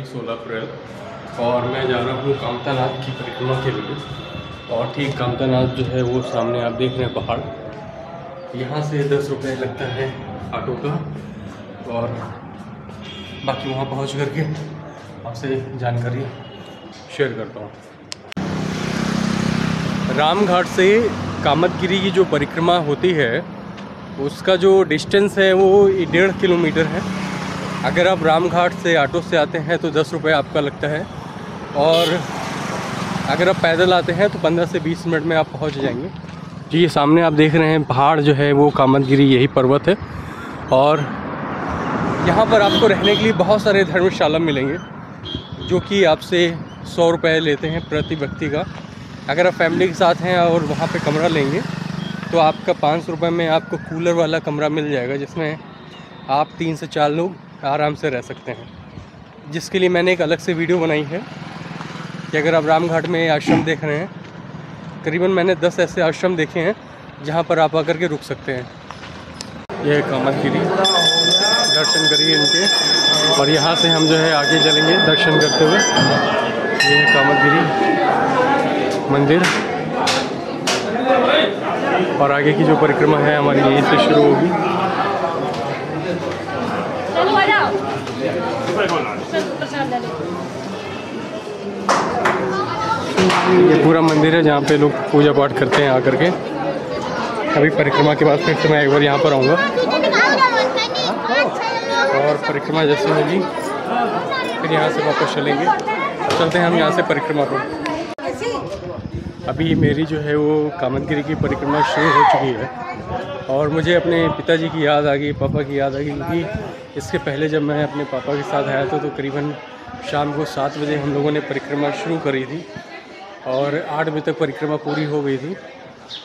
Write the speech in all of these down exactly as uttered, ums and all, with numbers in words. तारीख सोलह अप्रैल और मैं जा रहा हूँ कामतानाथ की परिक्रमा के लिए। और ठीक कामतानाथ जो है वो सामने आप देख रहे हैं पहाड़। यहाँ से दस रुपये लगता है ऑटो का और बाकी वहाँ पहुँच करके आपसे जानकारी शेयर करता हूँ। रामघाट से कामदगिरि की जो परिक्रमा होती है उसका जो डिस्टेंस है वो डेढ़ किलोमीटर है। अगर आप रामघाट से ऑटो से आते हैं तो दस रुपये आपका लगता है और अगर आप पैदल आते हैं तो पंद्रह से बीस मिनट में आप पहुंच जाएंगे। जी सामने आप देख रहे हैं पहाड़ जो है वो कामदगिरि, यही पर्वत है। और यहाँ पर आपको रहने के लिए बहुत सारे धर्मशाला मिलेंगे जो कि आपसे सौ रुपये लेते हैं प्रति व्यक्ति का। अगर आप फैमिली के साथ हैं और वहाँ पे कमरा लेंगे तो आपका पाँच सौ रुपये में आपको कूलर वाला कमरा मिल जाएगा जिसमें आप तीन से चार लोग आराम से रह सकते हैं, जिसके लिए मैंने एक अलग से वीडियो बनाई है कि अगर आप रामघाट में आश्रम देख रहे हैं। करीबन मैंने दस ऐसे आश्रम देखे हैं जहाँ पर आप आकर के रुक सकते हैं। यह कामदगिरि, दर्शन करिए इनके। और यहाँ से हम जो है आगे चलेंगे दर्शन करते हुए। ये कामदगिरि मंदिर और आगे की जो परिक्रमा है हमारी यहीं से शुरू होगी। ये पूरा मंदिर है जहाँ पे लोग पूजा पाठ करते हैं आकर के। अभी परिक्रमा के बाद फिर से मैं एक बार यहाँ पर आऊँगा और परिक्रमा जैसे होगी फिर यहाँ से वापस चलेंगे। चलते हैं हम यहाँ से परिक्रमा पर। अभी मेरी जो है वो कामदगिरि की परिक्रमा शुरू हो चुकी है और मुझे अपने पिताजी की याद आ गई, पापा की याद आ गई, क्योंकि इसके पहले जब मैं अपने पापा के साथ आया था तो करीबन शाम को सात बजे हम लोगों ने परिक्रमा शुरू करी थी और आठ बजे तक परिक्रमा पूरी हो गई थी।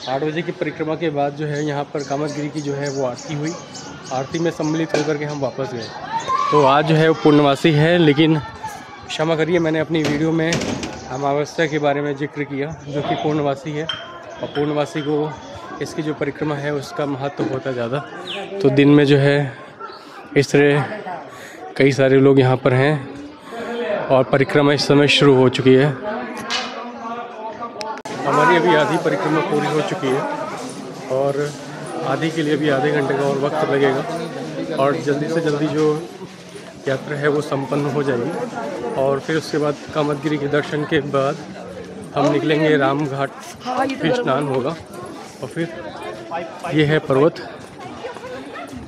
आठ बजे की परिक्रमा के बाद जो है यहाँ पर कामदगिरि की जो है वो आरती हुई। आरती में सम्मिलित होकर के हम वापस गए। तो आज जो है वो पूर्णमासी है, लेकिन क्षमा करिए मैंने अपनी वीडियो में अमावस्या के बारे में जिक्र किया जो कि पूर्णवासी है और पूर्णवासी को इसकी जो परिक्रमा है उसका महत्व होता ज़्यादा। तो दिन में जो है इस तरह कई सारे लोग यहाँ पर हैं और परिक्रमा इस समय शुरू हो चुकी है। हमारी अभी आधी परिक्रमा पूरी हो चुकी है और आधी के लिए भी आधे घंटे का और वक्त लगेगा और जल्दी से जल्दी जो यात्रा है वो संपन्न हो जाएगी। और फिर उसके बाद कामदगिरि के दर्शन के बाद हम निकलेंगे रामघाट, फिर स्नान होगा और फिर ये है पर्वत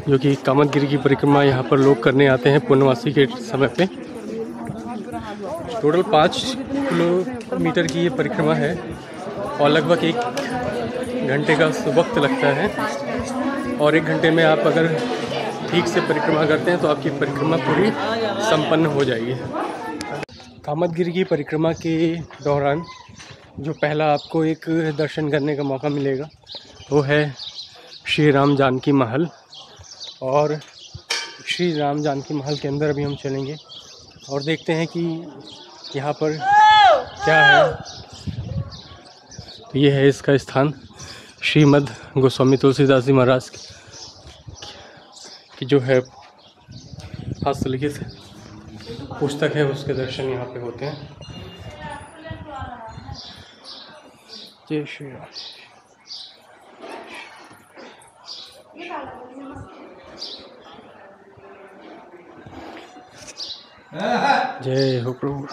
जो कि कामदगिरि की परिक्रमा यहाँ पर लोग करने आते हैं पूर्णमासी के समय पे। टोटल पाँच किलोमीटर की ये परिक्रमा है और लगभग एक घंटे का वक्त लगता है और एक घंटे में आप अगर ठीक से परिक्रमा करते हैं तो आपकी परिक्रमा पूरी संपन्न हो जाएगी। कामदगिरि की परिक्रमा के दौरान जो पहला आपको एक दर्शन करने का मौका मिलेगा वो है श्री राम जानकी महल। और श्री राम जानकी महल के अंदर अभी हम चलेंगे और देखते हैं कि यहाँ पर क्या है। तो ये है इसका स्थान, श्रीमद् गोस्वामी तुलसीदास जी महाराज कि जो है हस्तलिखित पुस्तक है उसके दर्शन यहाँ पे होते हैं। जय श्री राम। जय हो प्रभु।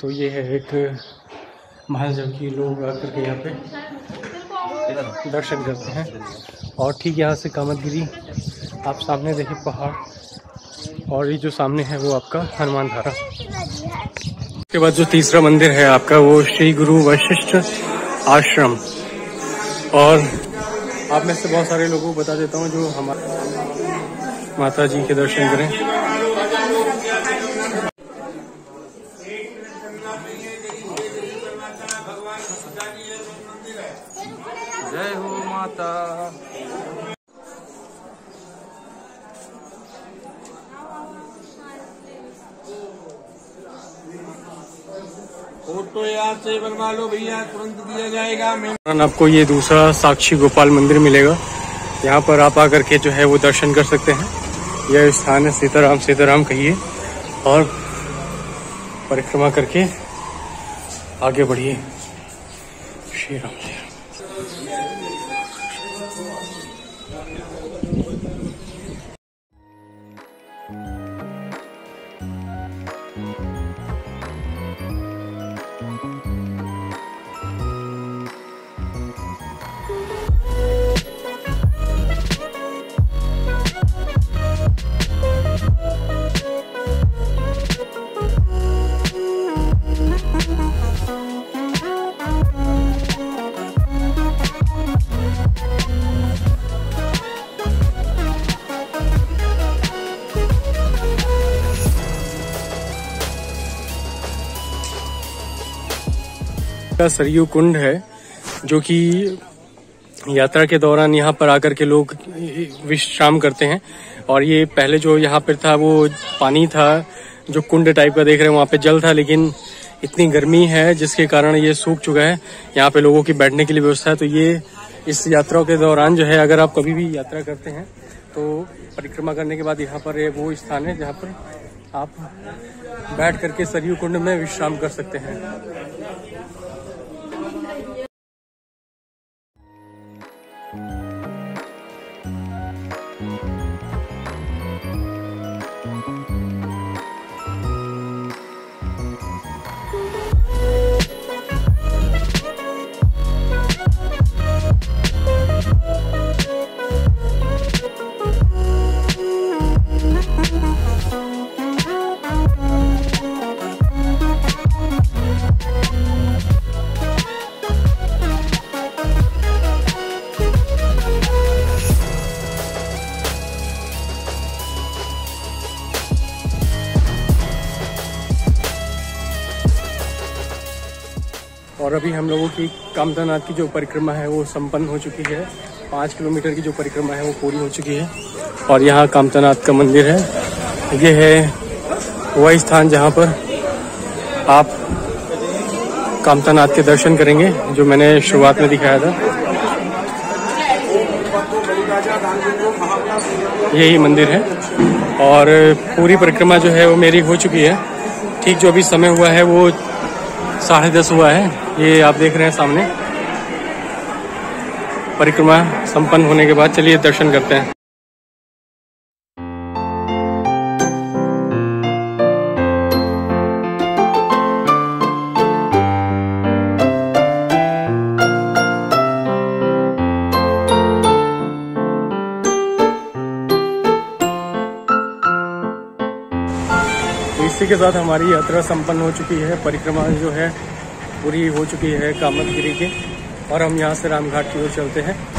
तो ये है एक महल जो कि लोग आकर के यहाँ पे दर्शन करते हैं। और ठीक यहाँ से कामदगिरि आप सामने देखिए पहाड़ और ये जो सामने है वो आपका हनुमान धारा। उसके बाद जो तीसरा मंदिर है आपका वो श्री गुरु वशिष्ठ आश्रम। और आप में से बहुत सारे लोगों को बता देता हूँ जो हमारे माता जी के दर्शन करें। जय हो माता। फोटो यहाँ से बनवा लो भैया, तुरंत दिया जाएगा। आपको ये दूसरा साक्षी गोपाल मंदिर मिलेगा यहाँ पर आप आकर के जो है वो दर्शन कर सकते हैं। यह स्थान है सीताराम सीताराम कहिए और परिक्रमा करके आगे बढ़िए। श्री राम। सरयू कुंड है जो कि यात्रा के दौरान यहाँ पर आकर के लोग विश्राम करते हैं। और ये पहले जो यहाँ पर था वो पानी था जो कुंड टाइप का देख रहे हैं, वहाँ पे जल था, लेकिन इतनी गर्मी है जिसके कारण ये सूख चुका है। यहाँ पे लोगों की बैठने के लिए व्यवस्था है। तो ये इस यात्रा के दौरान जो है अगर आप कभी भी यात्रा करते हैं तो परिक्रमा करने के बाद यहाँ पर वो स्थान है जहाँ पर आप बैठ करके सरयू कुंड में विश्राम कर सकते हैं। और अभी हम लोगों की कामतानाथ की जो परिक्रमा है वो संपन्न हो चुकी है। पाँच किलोमीटर की जो परिक्रमा है वो पूरी हो चुकी है। और यहाँ कामतानाथ का मंदिर है। ये है वह स्थान जहाँ पर आप कामतानाथ के दर्शन करेंगे जो मैंने शुरुआत में दिखाया था। यही मंदिर है। और पूरी परिक्रमा जो है वो मेरी हो चुकी है। ठीक जो अभी समय हुआ है वो साढ़े दस हुआ है। ये आप देख रहे हैं सामने। परिक्रमा संपन्न होने के बाद चलिए दर्शन करते हैं। इसी के साथ हमारी यात्रा संपन्न हो चुकी है। परिक्रमा जो है पूरी हो चुकी है कामदगिरि के। और हम यहाँ से रामघाट की ओर चलते हैं।